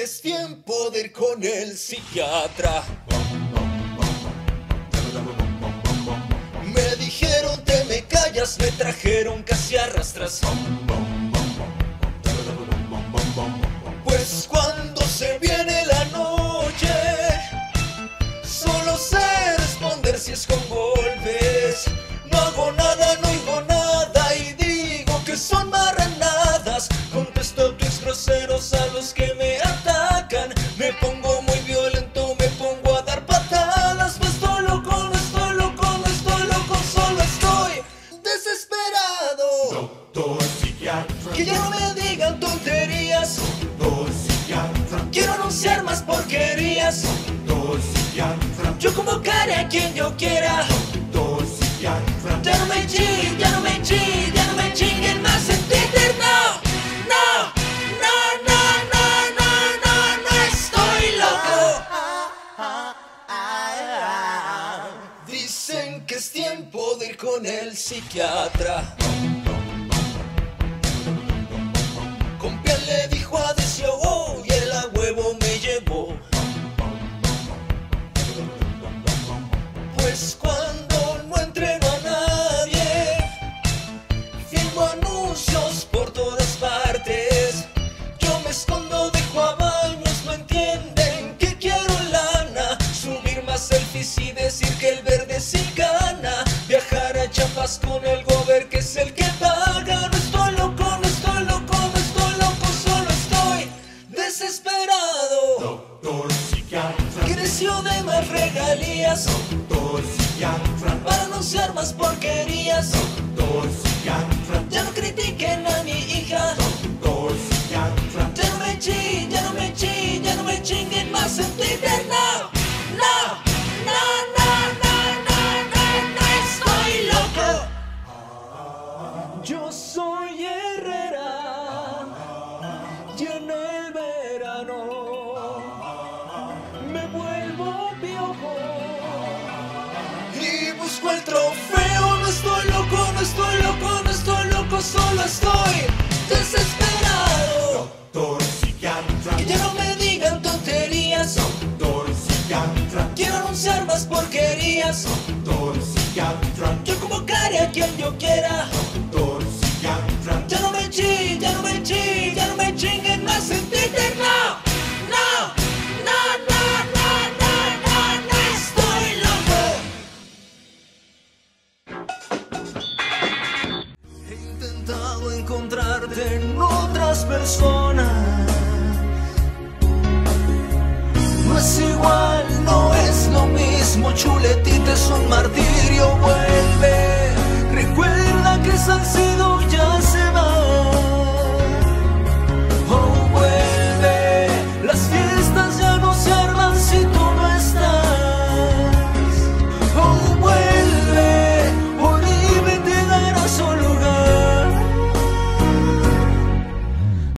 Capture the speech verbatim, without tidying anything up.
que es tiempo de ir con el psiquiatra. Me dijeron te me callas, me trajeron casi arrastras. Pues cuando se viene la noche, solo sé responder si es con golpes. No hago nada, no digo nada y digo que son marranadas. Contesto a tus groseros a los que me atacan. Me pongo muy violento, me pongo a dar patadas. No estoy loco, no estoy loco, no estoy loco, solo estoy desesperado. Doctor Psiquiatra, que ya no me digan tonterías. Doctor Psiquiatra, quiero anunciar más porquerías. Doctor Psiquiatra, yo convocaré a quien yo quiera. Doctor Psiquiatra, ya no me chinguen, ya no me chinguen, ya no me chinguen más en Twitter, no. Dicen que es tiempo de ir con el psiquiatra. Con piel le dijo adiós, oh, y el a huevo me llevó. Pues cuando no entreno a nadie, firmo anuncios por todas partes. Yo me escondo, dejo a baños, no entienden que quiero lana. Subir más selfies y decir que el verde sí gana. Viajar a Chiapas con el gober que es el que paga. No estoy loco, no estoy loco, no estoy loco, solo estoy desesperado. Doctor Psiquiatra, creció de más regalías. Doctor Psiquiatra, para anunciar más porquerías. Doctor Psiquiatra, ya no critiquen a mi hija. Doctor Psiquiatra, ya no me chinguen, ya no me chinguen, ya no me chinguen más en Twitter, no. Yo soy Herrera, lleno el verano, me vuelvo piojo y busco el trofeo. No estoy loco, no estoy loco, no estoy loco, solo estoy desesperado. Doctor Psiquiatra, que ya no me digan tonterías. Doctor Psiquiatra, quiero anunciar más porquerías. Doctor Psiquiatra, yo convocaré a quien yo quiera. Encontrarte en otras personas no es igual, no es lo mismo. Chuletita es un martirio, güey.